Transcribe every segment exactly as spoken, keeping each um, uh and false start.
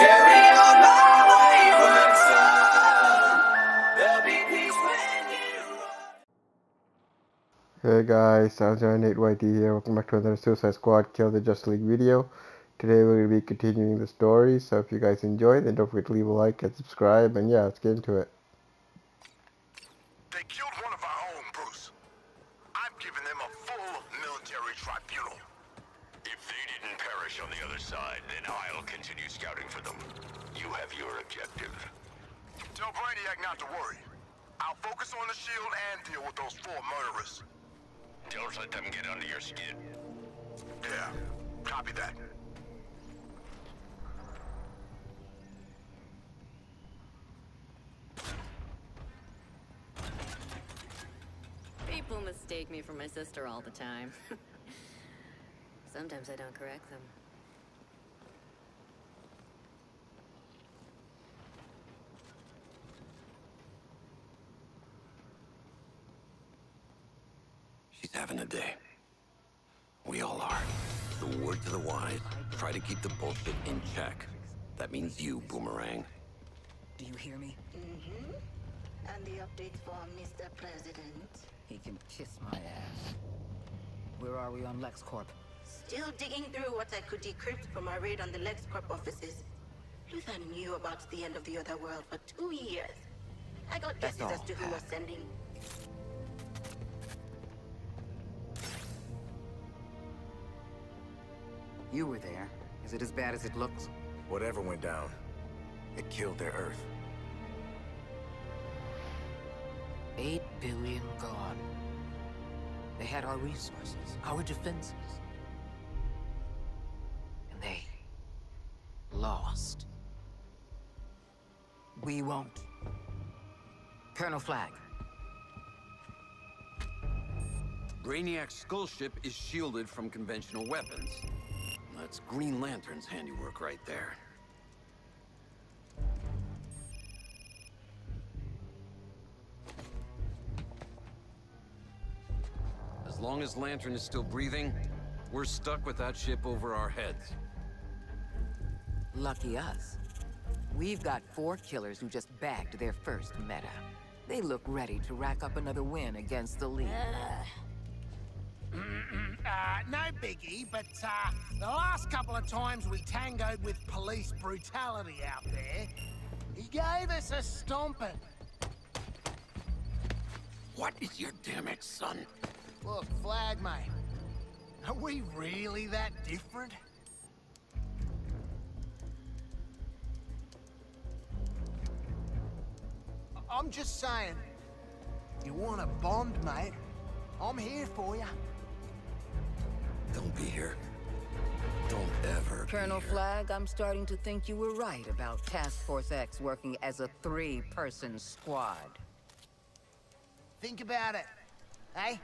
Hey guys, I'm eight Y D here. Welcome back to another Suicide Squad Kill the Justice League video. Today we're going to be continuing the story, so if you guys enjoy, then don't forget to leave a like and subscribe, and yeah, let's get into it. They killed one of our own, Bruce. I've given them a full military tribunal. If they didn't perish on the other side, then I'll continue scouting for them. You have your objective. Tell Brainiac not to worry. I'll focus on the shield and deal with those four murderers. Don't let them get under your skin. Yeah, copy that. People mistake me for my sister all the time. Sometimes I don't correct them. She's having a day. We all are. The word to the wise. Try to keep the bullshit in check. That means you, Boomerang. Do you hear me? Mm-hmm. And the update for Mister President. He can kiss my ass. Where are we on LexCorp? Still digging through what I could decrypt from our raid on the LexCorp offices. Luther knew about the end of the other world for two years. I got guesses as to who was sending. You were there. Is it as bad as it looks? Whatever went down, it killed their Earth. Eight billion gone. They had our resources, our defenses. And they lost. We won't. Colonel Flagg. Brainiac's skull ship is shielded from conventional weapons. That's Green Lantern's handiwork right there. As long as Lantern is still breathing, we're stuck with that ship over our heads. Lucky us. We've got four killers who just bagged their first meta. They look ready to rack up another win against the League. Uh. Mm-mm, uh, no biggie, but uh, the last couple of times we tangoed with police brutality out there, he gave us a stomping. What is your damn it, son? Look, Flag, mate, are we really that different? I I'm just saying, you want a bond, mate? I'm here for you. Don't be here. Don't ever Colonel Flagg, I'm starting to think you were right about Task Force X working as a three-person squad. Think about it, eh?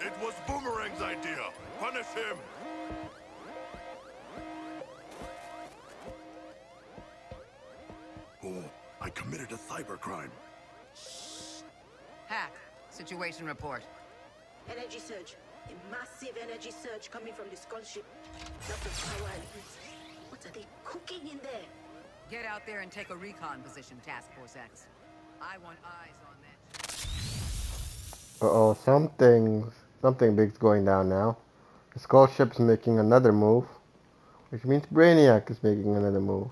It was Boomerang's idea. Punish him. Oh, I committed a cybercrime. Shh. Hack. Situation report. Energy surge. A massive energy surge coming from the skull ship. Lots of power and heat. What are they cooking in there? Get out there and take a recon position, Task Force X. I want eyes on that. Uh-oh, something... Something big's going down now. The skull ship's making another move. Which means Brainiac is making another move.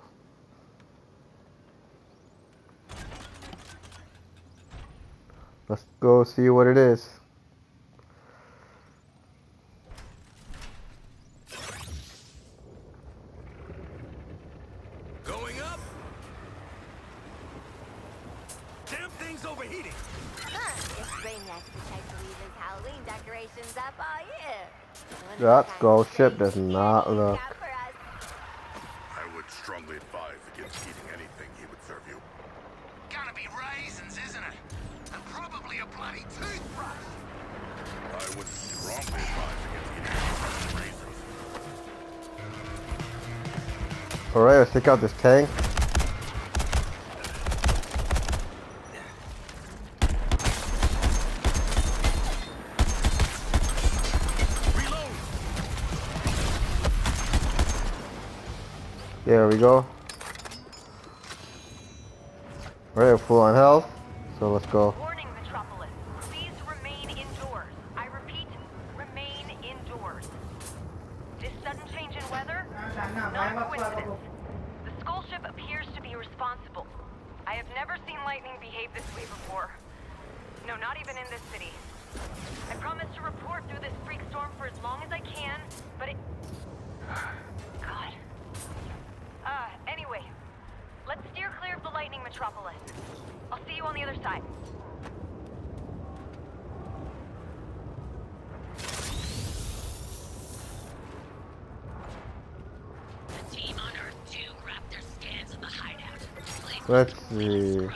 Let's go see what it is. Going up. Damn thing's overheating. Huh, it's Brainiac, which I believe is Halloween decorations up all year. That skull ship does not look. I would strongly advise against eating anything he would serve you. Gotta be raisins, isn't it? And probably a bloody toothbrush. I would strongly advise against eating raisins. Alright, let's take out this tank. There we go. We're full on health, so let's go. Warning, Metropolis. Please remain indoors. I repeat, remain indoors. This sudden change in weather, not a coincidence. The skull ship appears to be responsible. I have never seen lightning behave this way before. No, not even in this city. I promise to report through this freak storm for as long as I can, but it... God. Uh, anyway, let's steer clear of the lightning, Metropolis. I'll see you on the other side. The team on Earth two grabbed their scans of the hideout. Let's see.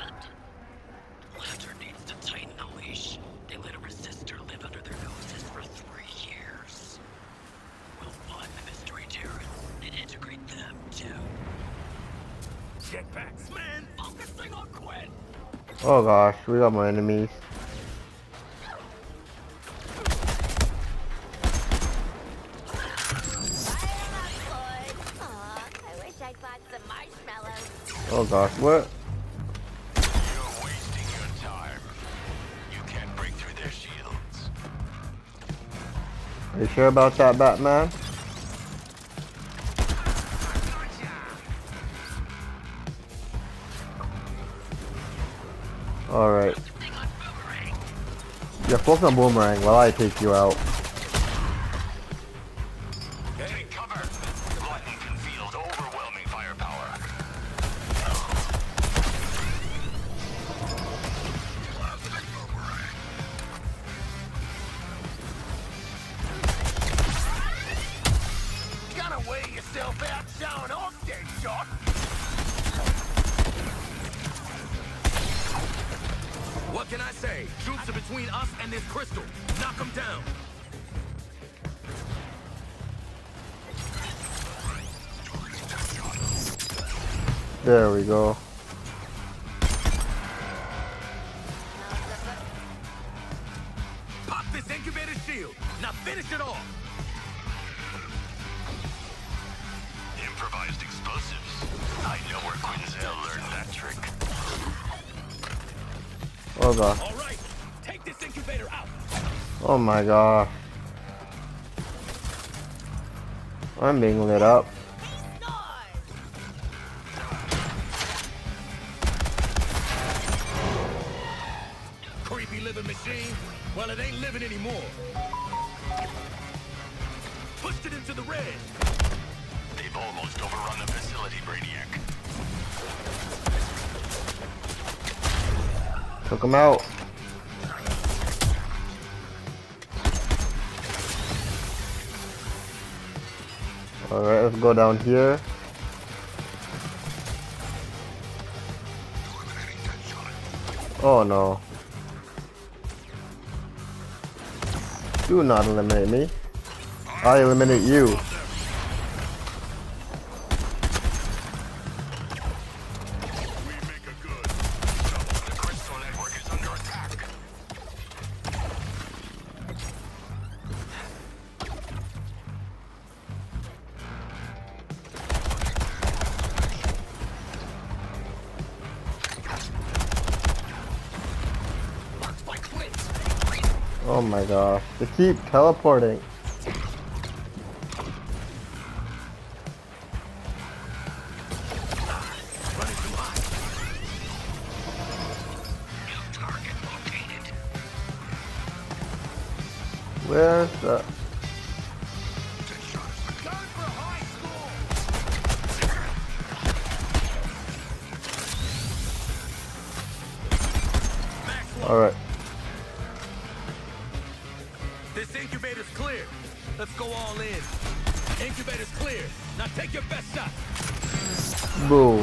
Oh gosh, we got more enemies. Oh gosh, what? You're wasting your time. You can't break through their shields. Are you sure about that, Batman? Alright. You're focused on boomerang while I take you out. Take cover. Lightning can field overwhelming firepower. Gotta weigh yourself out down all day, Doc. What can I say? Troops are between us and this crystal. Knock them down. There we go. Pop this incubator shield. Now finish it off. Improvised explosives. I know where Quinzel learned that trick. Oh god. All right. Take this incubator out. Oh my god. I'm being lit up. Creepy living machine. Well, it ain't living anymore. Pushed it into the red. They've almost overrun the facility, Brainiac. Took him out. Alright, let's go down here. Oh no. Do not eliminate me. I eliminate you. Oh my gosh, they keep teleporting. Where's the... Alright. This incubator's clear. Let's go all in. Incubator's clear. Now take your best shot. Boom.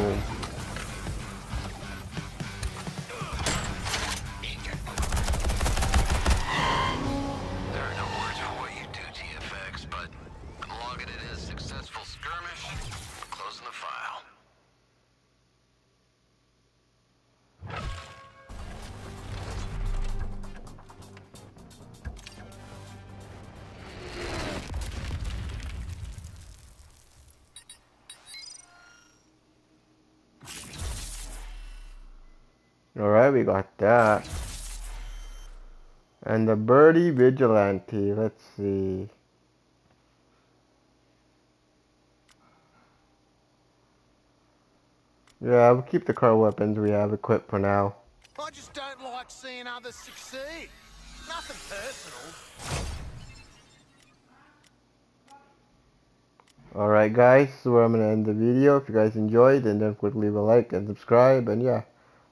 There are no words for what you do, T F X, but I'm logging it as successful skirmish. Closing the file. Alright, we got that. And the birdie vigilante, let's see. Yeah, we'll keep the car weapons we have equipped for now. I just don't like seeing others succeed. Nothing personal. Alright guys, so where I'm going to end the video. If you guys enjoyed, then don't forget to leave a like and subscribe. And yeah,